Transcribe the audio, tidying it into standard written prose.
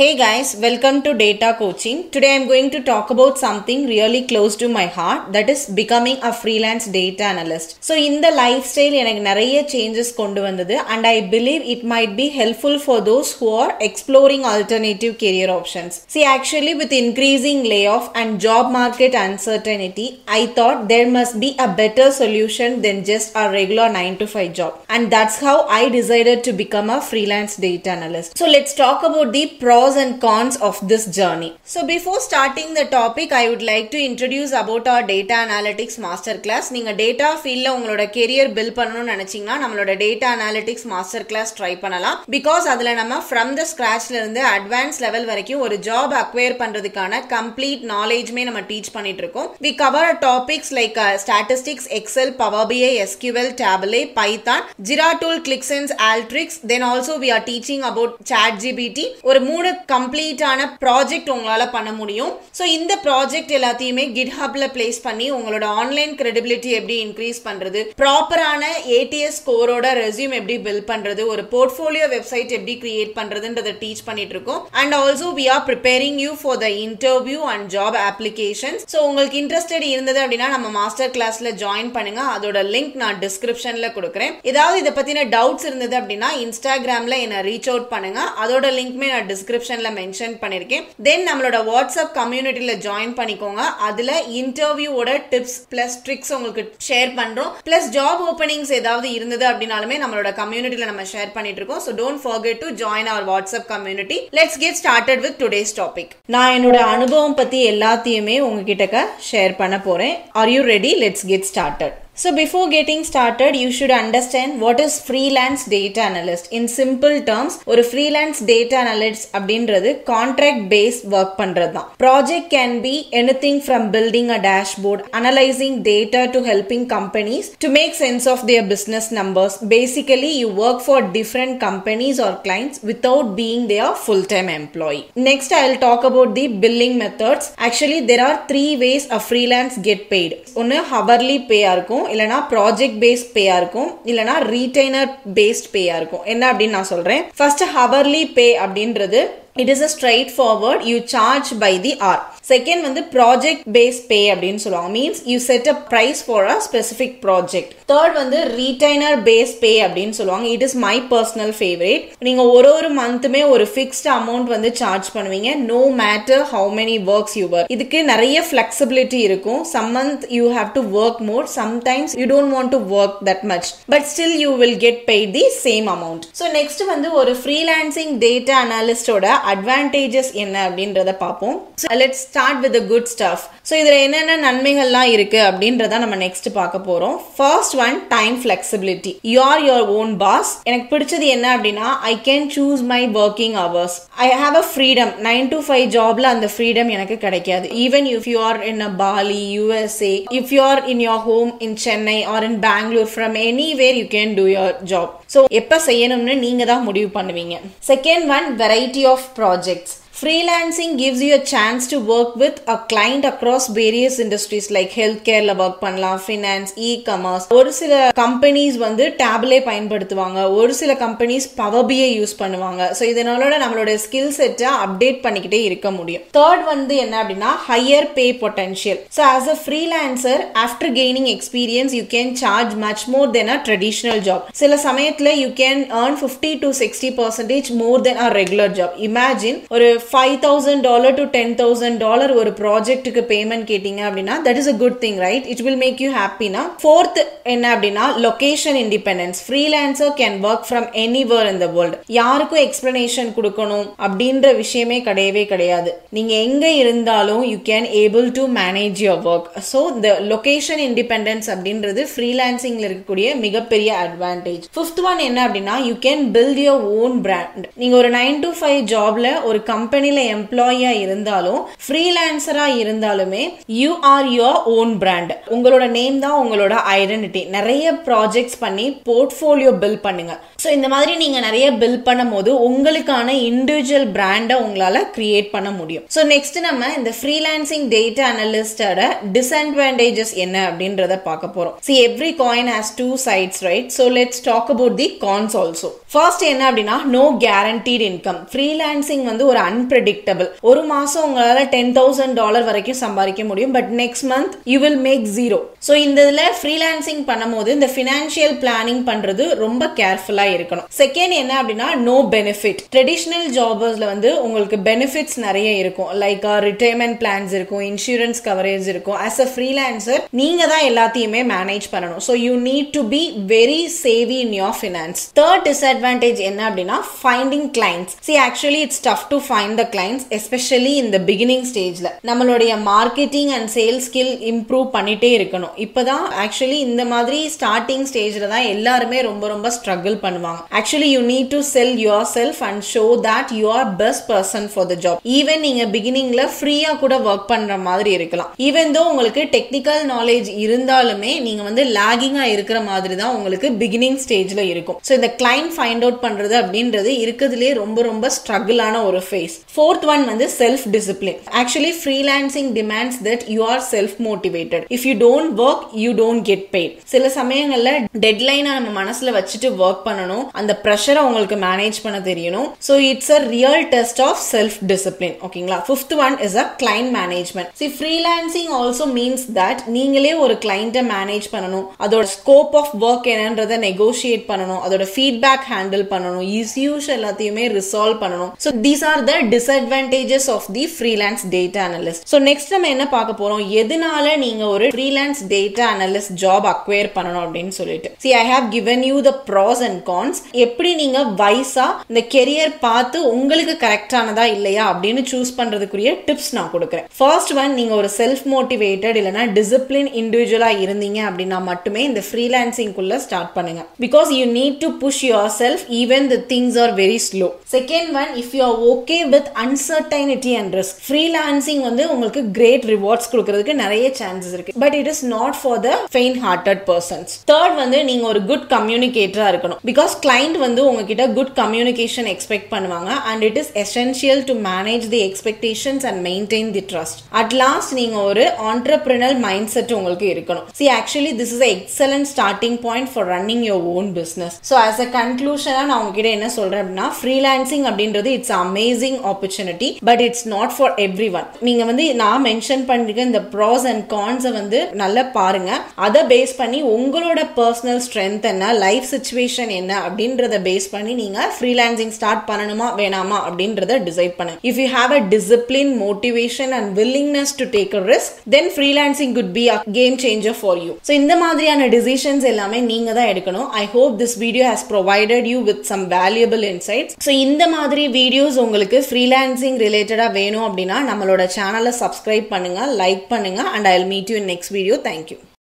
Hey guys, welcome to Data Coaching. Today I'm going to talk about something really close to my heart, that is becoming a freelance data analyst. So in the lifestyle, enakku nariya changes kondu vandhathu and I believe it might be helpful for those who are exploring alternative career options. See, actually with increasing layoff and job market uncertainty, I thought there must be a better solution than just a regular 9 to 5 job. And that's how I decided to become a freelance data analyst. So let's talk about the pros and cons of this journey. So before starting the topic, I would like to introduce about our data analytics masterclass. Ninga data field la ungaloda career build pannanum nenachina nammaloda data analytics masterclass try pannalam, because adula nama from the scratch la irundhu advanced level varaikkum or job acquire pandradhukana complete knowledge me nama teach panniterkom. We cover topics like statistics, Excel, Power BI, SQL, Tableau, Python, Jira tool, Clicksense, Altrix. Then also we are teaching about ChatGPT. Or mood complete project ungala panna mudiyum. So in the project ellathiyume GitHub la place panni ungala online credibility eppadi increase pandrathu, proper ana ATS score oda resume eppadi build pandrathu, or portfolio website eppadi create pandrathu endradha teach panniterkom. And also we are preparing you for the interview and job applications. So ungalku interested irundhathu appadina nama master class la join pannunga, adoda link na description la kudukuren. Edhavadhu idha pathina doubts irundhathu appadina Instagram la ena reach out pannunga, adoda link me na description mention பண்ணிருக்கேன். Then நம்மளோட WhatsApp communityல join பண்ணிக்கோங்க. அதுல interview ஓட tips plus tricks உங்களுக்கு share பண்றோம். Plus job openings ஏதாவது இருந்தது அப்படினாலுமே நம்மளோட communityல நம்ம share பண்ணிட்டு இருக்கோம். So don't forget to join our WhatsApp community. Let's get started with today's topic. நான் என்னோட அனுபவம் பத்தி எல்லாத்தையுமே உங்ககிட்ட share பண்ண போறேன். Are you ready? Let's get started. So before getting started, you should understand what is freelance data analyst. In simple terms, or freelance data analyst abdinradhu contract based work pandradha. Project can be anything from building a dashboard, analyzing data to helping companies to make sense of their business numbers. Basically, you work for different companies or clients without being their full-time employee. Next, I'll talk about the billing methods. Actually, there are three ways a freelance get paid. One hourly pay arko. இல்லனா project based pay இருக்கும், இல்லனா retainer paste pay இருக்கும். என்ன அப்படின்னு நான் சொல்றேன். First hourly பே அப்படின்றது it is a straightforward, you charge by the hour. Second வந்து project based pay அப்படினு சொல்லுவாங்க, means you set a price for a specific project. Third வந்து retainer based pay அப்படினு சொல்லுவாங்க, it is my personal favorite. நீங்க ஒரு மந்த்மே ஒரு fixed amount வந்து charge பண்ணுவீங்க, no matter how many works you work. இதுக்கு நிறைய flexibility இருக்கும். Some month you have to work more, sometimes you don't want to work that much, but still you will get paid the same amount. So next வந்து ஒரு freelancing data analyst ஓட advantages என்ன அப்படின்றத பாப்போம். So let's start with the good stuff. So இதுல என்னென்ன நன்மைகள்லாம் இருக்கு அப்படின்றத நம்ம நெக்ஸ்ட் பார்க்க போறோம். First one, time flexibility. You are your own boss. எனக்கு பிடிச்சது என்ன அப்படினா I can choose my working hours. I have a freedom. 9 to 5 jobல அந்த freedom எனக்கு கிடைக்காது. Even if you are in a Bali, USA, if you are in your home in Chennai or in Bangalore, from anywhere you can do your job. So எப்ப செய்யணும்னு நீங்க தான் முடிவு பண்ணுவீங்க. Second one, variety of projects. Freelancing gives you a chance to work with a client across various industries like healthcare la work pannalam, finance, e-commerce. ஒரு சில companies வந்து Tableau பயன்படுத்துவாங்க, ஒரு சில companies Power BI யூஸ் பண்ணுவாங்க. So இதனால நம்மளோட skill செட்டை அப்டேட் பண்ணிக்கிட்டே இருக்க முடியும். Third வந்து என்ன அப்படினா higher pay potential. So as a freelancer, after gaining experience, you can charge much more than a traditional job. சில சமயத்துல you can earn 50 to 60% more than a regular job. Imagine ஒரு $5,000 to $10,000 ஒரு ப்ராஜெக்ட்டுக்கு payment கேட்டிங்க அப்படினா that is a good thing, right? It will make you happy na. Fourth என்ன அப்படினா location independence. Freelancer can work from anywhere in the world. யாருக்கும் explanation கொடுக்கணும் அப்படின்ற விஷயமே கிடையவே கிடையாது. நீங்க எங்க இருந்தாலும் you can able to manage your work. So the location independence அப்படின்றது freelancingல இருக்கக்கூடிய மிகப்பெரிய advantage. Fifth one என்ன அப்படினா you can build your own brand. நீங்க ஒரு 9 to 5 ஜாப்ல ஒரு கம்பெனில எம்ப்ளாயியா இருந்தாலும் ஃப்ரீலான்சரா இருந்தாலுமே you are your own brand. உங்களோட நேம் தான் உங்களோட ஐடென்டிட்டி. நிறைய ப்ராஜெக்ட்ஸ் பண்ணி போர்ட்ஃபோலியோ பில்ட் பண்ணுங்க. சோ இந்த மாதிரி நீங்க நிறைய பில்ட் பண்ணும்போது உங்களுக்கான இண்டிவிஜுவல் பிராண்டை உங்களால கிரியேட் பண்ண முடியும். சோ நெக்ஸ்ட் நம்ம இந்த ஃப்ரீலான்சிங் டேட்டா அனலிஸ்டோட டிஸ்அட்வான்டேஜஸ் என்ன அப்படின்றத பார்க்க போறோம். See, every coin has two sides, right? So let's talk about the cons also. First, no guaranteed income. Freelancing is unpredictable. One month you can make $10,000, but next month you will make zero. So, in this freelancing, the financial planning is very careful. Second, no benefit. Traditional jobbers have benefits like retirement plans, insurance coverage. As a freelancer, you can manage everything. So, you need to be very savvy in your finance. Third disadvantage is finding clients. See, actually it's tough to find the clients, especially in the beginning stage. Nammaloda marketing and sales skill improve pannite irukano. Ippodha actually in the madri starting stage la da ellarume romba romba struggle pannuvanga. Actually you need to sell yourself and show that you are best person for the job. Even inga beginning la free ah kuda work pandra madri irukala. Even though ungalku technical knowledge irundalume neenga lagging ah irukra madri da ungalku beginning stage la irukum. So the client find out பண்றது அப்படின்றது இருக்குதுலயே ரொம்ப ரொம்ப struggle ஆன ஒரு phase. Fourth one self discipline. Actually freelancing demands that you are self motivated. If you don't work you don't get paid. சில சமயங்கள்ல deadline நம்ம மனசுல வச்சிட்டு work பண்ணனும். அந்த pressure உங்களுக்கு manage பண்ண தெரியணும். So it's a real test of self discipline. ஓகேங்களா? Fifth one is a client management. See, freelancing also means that நீங்களே ஒரு client manage பண்ணனும். அதோட scope of work என்னன்றதை negotiate பண்ணனும். அதோட feedback handle பண்ணனும், issues எல்லாத்தையுமே resolve பண்ணனும். So these are the disadvantages of the freelance data analyst. So next நம்ம என்ன பார்க்க போறோம், எதனால நீங்க ஒரு freelance data analyst job acquire பண்ணனும் அப்படினு சொல்லிட்டு. See, I have given you the pros and cons. எப்படி நீங்க வைஸா இந்த career பார்த்து உங்களுக்கு கரெக்ட்டானதா இல்லையா அப்படினு choose பண்றதுக்குரிய டிப்ஸ் நான் கொடுக்கிறேன். First one, நீங்க ஒரு self motivated இல்லனா disciplined individual-ஆ இருந்தீங்க அப்படினா மட்டுமே இந்த freelancing குள்ள start பண்ணுங்க. Because you need to push yourself even the things are very slow. Second one, if you are okay with uncertainty and risk, freelancing உங்களுக்கு great rewards கொடுக்கிறதுக்கு நிறைய chances இருக்கு, but it is not for the faint hearted persons. Third நீங்க ஒரு good communicator இருக்கணும், because client உங்ககிட்ட good communication expect பண்ணுவாங்க, and it is essential to manage the expectations and maintain the trust. At last நீங்க ஒரு entrepreneurial mindset உங்களுக்கு இருக்கணும். See, actually this is an excellent starting point for running your own business. So as a conclusion, நான் உங்ககிட்ட என்ன சொல்றேன்னா, freelancing அப்படின்றது it's an amazing opportunity, but it's not for everyone. நீங்க நான் மென்ஷன் பண்ணிருக்க இந்த pros and cons நல்லா பாருங்க. அத பேஸ் பண்ணி உங்களோட personal strength என்ன, life situation என்ன அப்படின்றத பேஸ் பண்ணி நீங்க freelancing start பண்ணணுமா வேணாமா அப்படின்றத decide பண்ணுங்க. If you have a discipline, motivation and willingness to take a risk, then freelancing could be a game changer for you. So இந்த மாதிரியான decisions எல்லாமே நீங்க தான் எடுக்கணும். I hope this video has provided you with some valuable insights. So in the madri videos ungalku freelancing related ah venum appadina nammaloda channel subscribe pannunga, like pannunga, and I'll meet you in next video. Thank you.